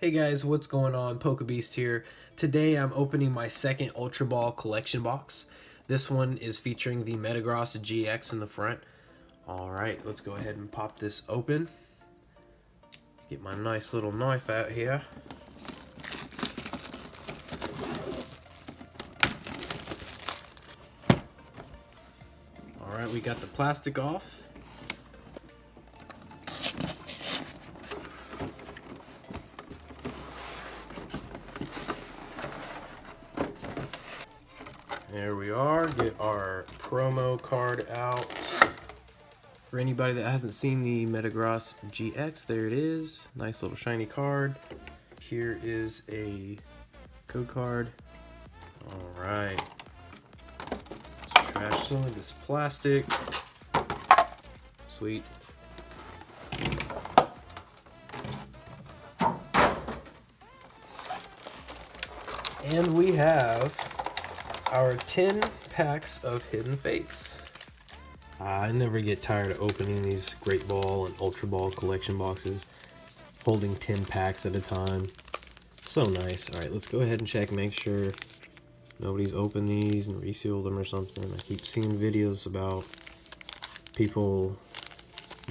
Hey guys, what's going on? Pokebeast here. Today I'm opening my second Ultra Ball collection box. This one is featuring the Metagross GX in the front. Alright, let's go ahead and pop this open. Get my nice little knife out here. Alright, we got the plastic off. There we are, get our promo card out. For anybody that hasn't seen the Metagross GX, there it is. Nice little shiny card. Here is a code card. All right. Let's trash some of this plastic. Sweet. And we have our 10 packs of hidden fakes. I never get tired of opening these Great Ball and Ultra Ball collection boxes, holding 10 packs at a time. So nice. All right, let's go ahead and check, make sure nobody's opened these and resealed them or something. I keep seeing videos about people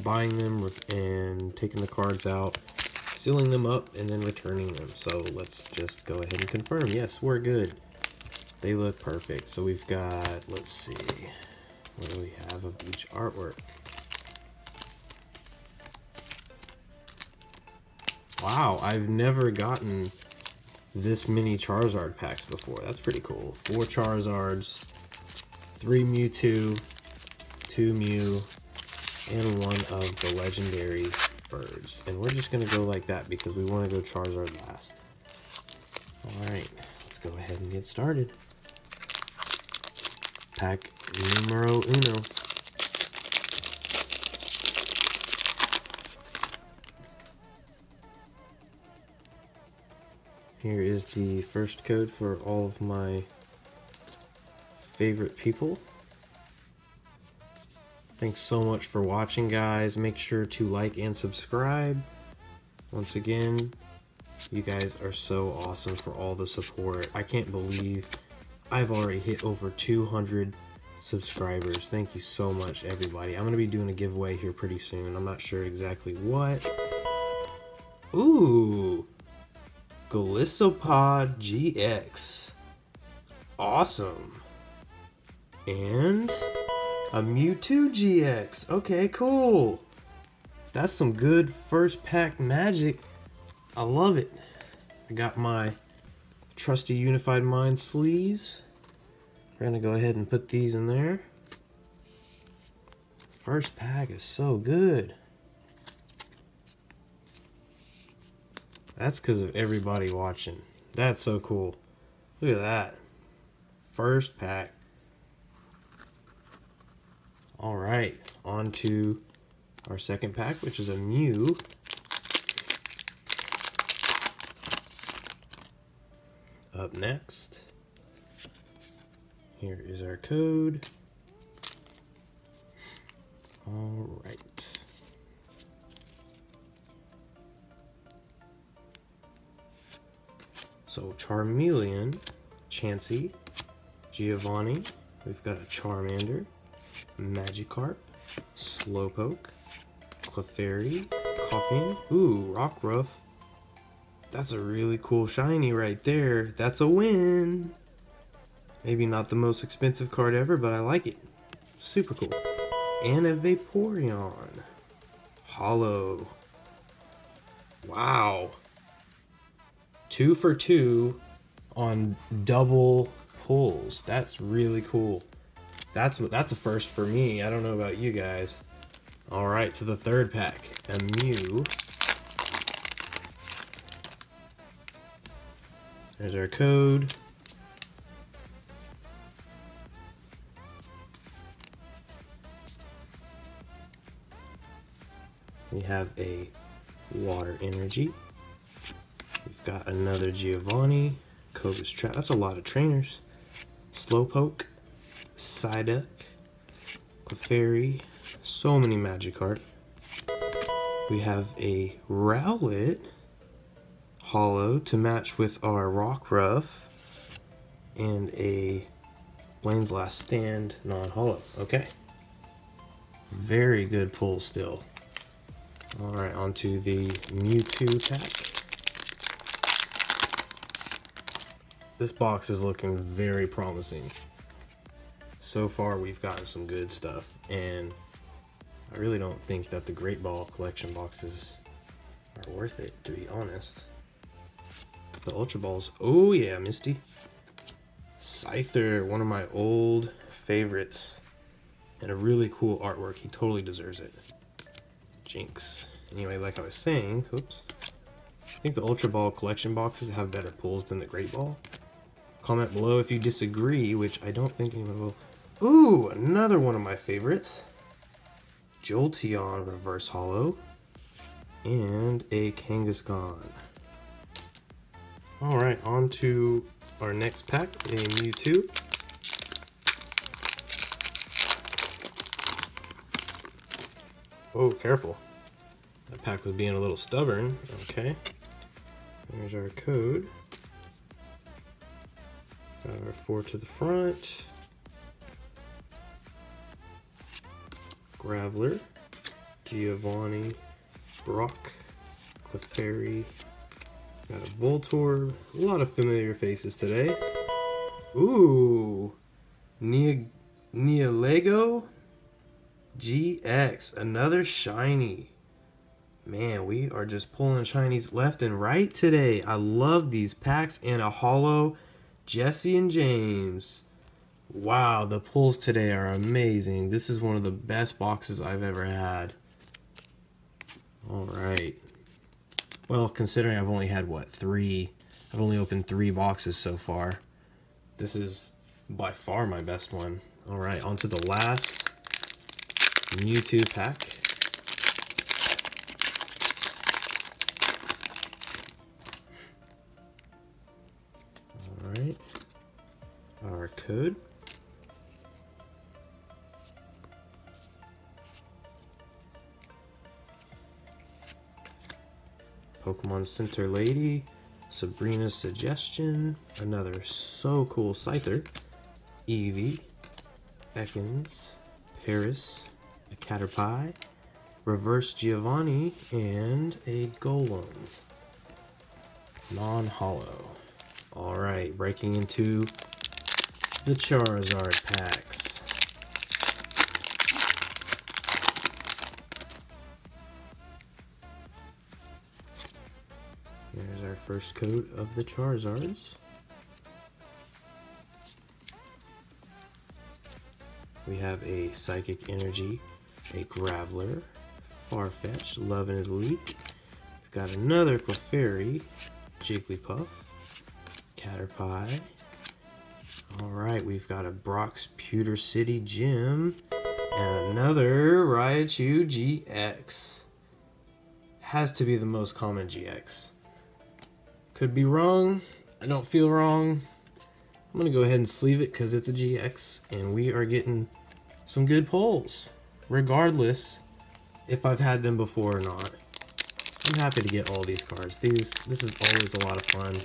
buying them and taking the cards out, sealing them up, and then returning them. So let's just go ahead and confirm. Yes, we're good. They look perfect. So we've got, let's see, what do we have of each artwork? Wow, I've never gotten this many Charizard packs before. That's pretty cool. 4 Charizards, 3 Mewtwo, 2 Mew, and 1 of the legendary birds. And we're just gonna go like that because we wanna go Charizard last. All right, let's go ahead and get started. Pack numero uno. Here is the first code for all of my favorite people. Thanks so much for watching, guys. Make sure to like and subscribe. Once again, you guys are so awesome for all the support. I can't believe I've already hit over 200 subscribers. Thank you so much, everybody. I'm going to be doing a giveaway here pretty soon. I'm not sure exactly what. Ooh! Golisopod GX. Awesome. And a Mewtwo GX. Okay, cool. That's some good first pack magic. I love it. I got my trusty Unified Mind sleeves. We're gonna go ahead and put these in there. First pack is so good. That's because of everybody watching. That's so cool. Look at that. First pack. All right, on to our second pack, which is a Mew. Up next, here is our code. All right. So Charmeleon, Chansey, Giovanni, we've got a Charmander, Magikarp, Slowpoke, Clefairy, Koffing, ooh, Rockruff. That's a really cool shiny right there. That's a win. Maybe not the most expensive card ever, but I like it. Super cool. And a Vaporeon. Hollow. Wow. 2 for 2 on double pulls. That's really cool. That's a first for me. I don't know about you guys. All right, to the third pack, a Mew. There's our code. We have a water energy. We've got another Giovanni, Cobra's Trap. That's a lot of trainers. Slowpoke, Psyduck, Clefairy, so many Magikarp. We have a Rowlet. Hollow to match with our Rockruff and a Blaine's Last Stand non-hollow. Okay. Very good pull still. Alright, onto the Mewtwo pack. This box is looking very promising. So far we've gotten some good stuff, and I really don't think that the Great Ball collection boxes are worth it, to be honest. The Ultra Balls. Oh yeah, Misty. Scyther, one of my old favorites. And a really cool artwork. He totally deserves it. Jinx. Anyway, like I was saying, oops. I think the Ultra Ball collection boxes have better pulls than the Great Ball. Comment below if you disagree, which I don't think anyone will. Ooh, another one of my favorites. Jolteon reverse hollow. And a Kangaskhan. Alright, on to our next pack, a Mewtwo. Oh, careful. That pack was being a little stubborn. Okay. There's our code. Got our 4 to the front. Graveler. Giovanni. Brock. Clefairy. Got a Voltorb. A lot of familiar faces today. Ooh! Nealego GX. Another shiny. Man, we are just pulling shinies left and right today. I love these packs. And a holo Jesse and James. Wow, the pulls today are amazing. This is one of the best boxes I've ever had. Alright. Well, considering I've only had, what, 3? I've only opened 3 boxes so far. This is by far my best one. Alright, on to the last Mewtwo pack. Alright. Our code. Pokemon Center Lady, Sabrina's Suggestion, another so cool Scyther, Eevee, Ekans, Paris, a Caterpie, reverse Giovanni, and a Golem. Non-hollow. Alright, breaking into the Charizard packs. There's our first coat of the Charizards. We have a Psychic Energy, a Graveler, Farfetch'd, Love and his Leak. We've got another Clefairy, Jigglypuff, Caterpie. Alright, we've got a Brock's Pewter City Gym, and another Raichu GX. Has to be the most common GX. Could be wrong. I don't feel wrong. I'm gonna go ahead and sleeve it because it's a GX, and we are getting some good pulls, regardless if I've had them before or not. I'm happy to get all these cards. This is always a lot of fun.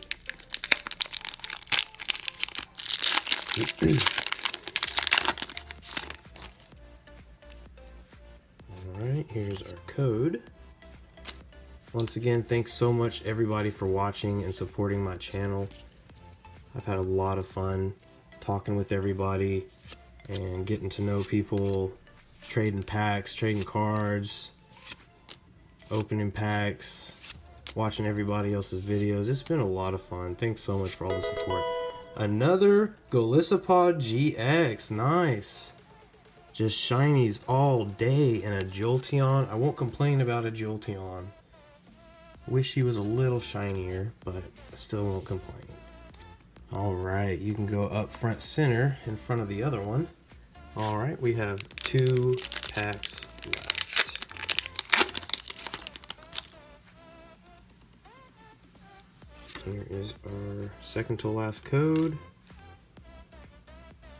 All right, here's our code. Once again, thanks so much everybody for watching and supporting my channel. I've had a lot of fun talking with everybody and getting to know people, trading packs, trading cards, opening packs, watching everybody else's videos. It's been a lot of fun. Thanks so much for all the support. Another Golisopod GX. Nice. Just shinies all day, and a Jolteon. I won't complain about a Jolteon. Wish he was a little shinier, but I still won't complain. Alright, you can go up front center in front of the other one. Alright, we have 2 packs left. Here is our second to last code.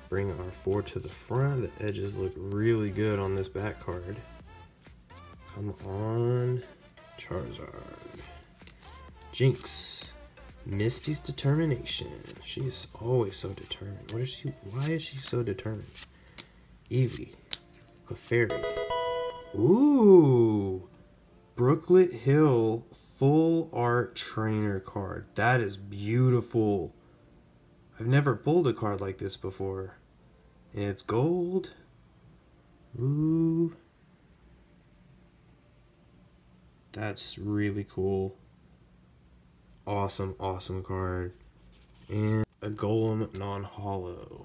Bring our 4 to the front. The edges look really good on this back card. Come on. Charizard. Jinx. Misty's determination. She's always so determined. What is she? Why is she so determined? Eevee. Clefairy. Ooh. Brooklet Hill full art trainer card. That is beautiful. I've never pulled a card like this before. And it's gold. Ooh. That's really cool. Awesome, awesome card. And a Golem non-hollow.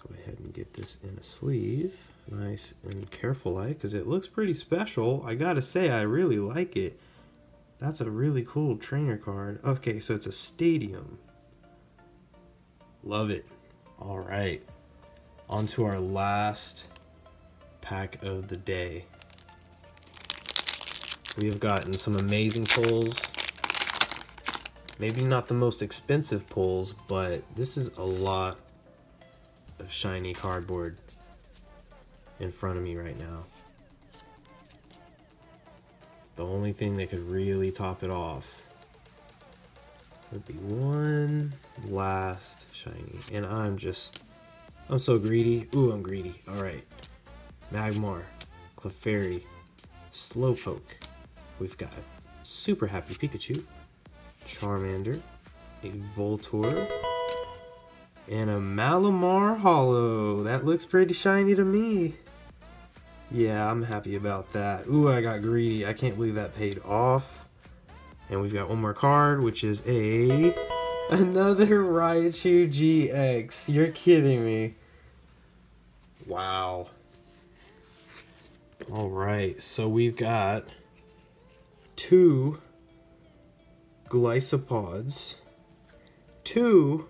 Go ahead and get this in a sleeve. Nice and careful like, because it looks pretty special. I gotta say, I really like it. That's a really cool trainer card. Okay, so it's a stadium. Love it. All right. On to our last pack of the day. We have gotten some amazing pulls. Maybe not the most expensive pulls, but this is a lot of shiny cardboard in front of me right now. The only thing that could really top it off would be one last shiny. And I'm so greedy. Ooh, I'm greedy. All right. Magmar, Clefairy, Slowpoke. We've got a super happy Pikachu, Charmander, a Voltorb, and a Malamar Hollow. That looks pretty shiny to me. Yeah, I'm happy about that. Ooh, I got greedy. I can't believe that paid off. And we've got one more card, which is another Raichu GX. You're kidding me. Wow. All right, so we've got two Golisopods, two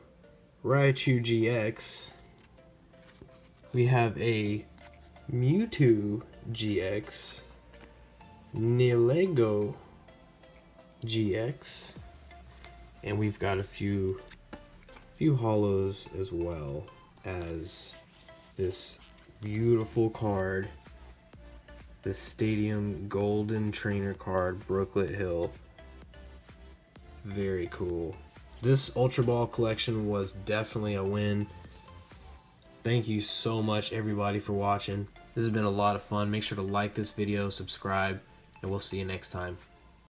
Raichu GX, we have a Mewtwo GX, Nilego GX, and we've got a few hollows as well as this beautiful card, the Stadium Golden Trainer card, Brooklet Hill. Very cool. This Ultra Ball collection was definitely a win. Thank you so much everybody for watching. This has been a lot of fun. Make sure to like this video, subscribe, and we'll see you next time.